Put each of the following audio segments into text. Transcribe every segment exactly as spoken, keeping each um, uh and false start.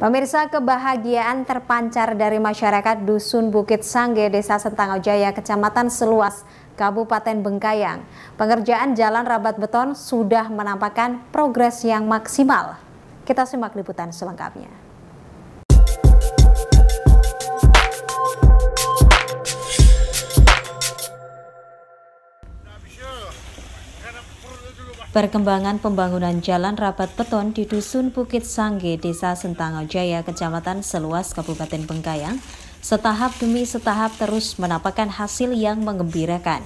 Pemirsa, kebahagiaan terpancar dari masyarakat Dusun Bukit Sangge, Desa Sentangau Jaya, Kecamatan Seluas, Kabupaten Bengkayang. Pengerjaan jalan rabat beton sudah menampakkan progres yang maksimal. Kita simak liputan selengkapnya. Perkembangan pembangunan jalan rabat beton di Dusun Bukit Sangge, Desa Sentangau Jaya, Kecamatan Seluas, Kabupaten Bengkayang, setahap demi setahap terus menampakkan hasil yang menggembirakan.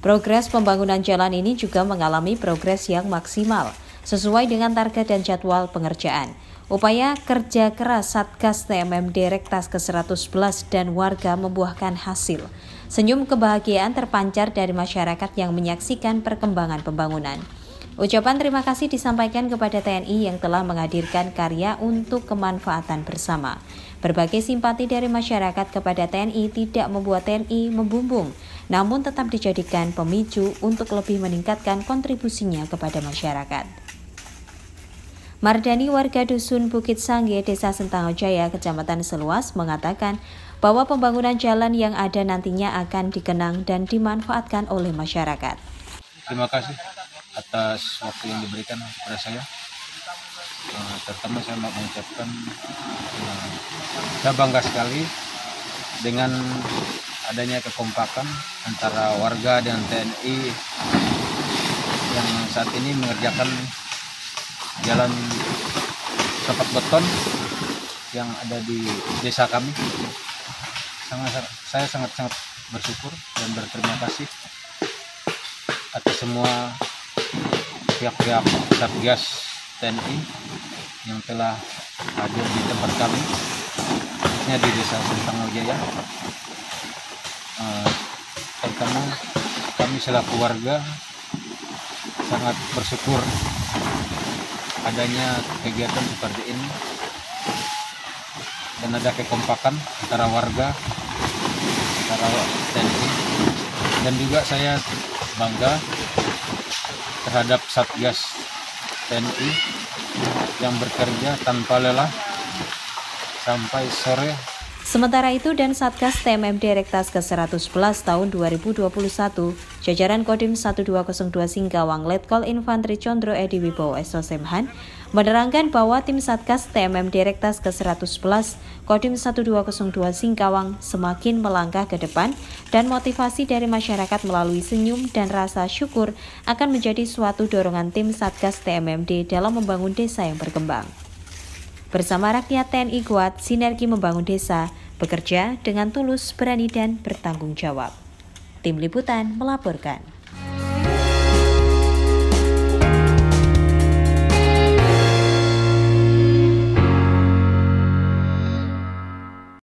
Progres pembangunan jalan ini juga mengalami progres yang maksimal, sesuai dengan target dan jadwal pengerjaan. Upaya kerja keras Satgas T M M D Regtas ke seratus sebelas dan warga membuahkan hasil. Senyum kebahagiaan terpancar dari masyarakat yang menyaksikan perkembangan pembangunan. Ucapan terima kasih disampaikan kepada T N I yang telah menghadirkan karya untuk kemanfaatan bersama. Berbagai simpati dari masyarakat kepada T N I tidak membuat T N I membumbung, namun tetap dijadikan pemicu untuk lebih meningkatkan kontribusinya kepada masyarakat. Mardani, warga Dusun Bukit Sangge, Desa Sentangau Jaya, Kecamatan Seluas, mengatakan bahwa pembangunan jalan yang ada nantinya akan dikenang dan dimanfaatkan oleh masyarakat. Terima kasih atas waktu yang diberikan kepada saya. Uh, terutama saya mau mengucapkan uh, saya bangga sekali dengan adanya kekompakan antara warga dan T N I yang saat ini mengerjakan jalan rapat beton yang ada di desa kami. Sangat, saya sangat-sangat bersyukur dan berterima kasih atas semua pihak-pihak Satgas T N I yang telah hadir di tempat kami, khususnya di Desa Sentangau Jaya. Eh, terutama kami selaku warga sangat bersyukur adanya kegiatan seperti ini dan ada kekompakan antara warga, antara T N I, dan juga saya bangga terhadap Satgas T N I yang bekerja tanpa lelah sampai sore. Sementara itu, dan Satgas T M M D Regtas ke seratus sebelas tahun dua ribu dua puluh satu, jajaran Kodim seribu dua ratus dua Singkawang, Letkol Infantri Chondro Edi Wibowo S O S M Han, menerangkan bahwa tim Satgas T M M D Regtas ke seratus sebelas Kodim seribu dua ratus dua Singkawang semakin melangkah ke depan, dan motivasi dari masyarakat melalui senyum dan rasa syukur akan menjadi suatu dorongan tim Satgas T M M D dalam membangun desa yang berkembang. Bersama rakyat, T N I kuat, sinergi membangun desa, bekerja dengan tulus, berani, dan bertanggung jawab. Tim liputan melaporkan.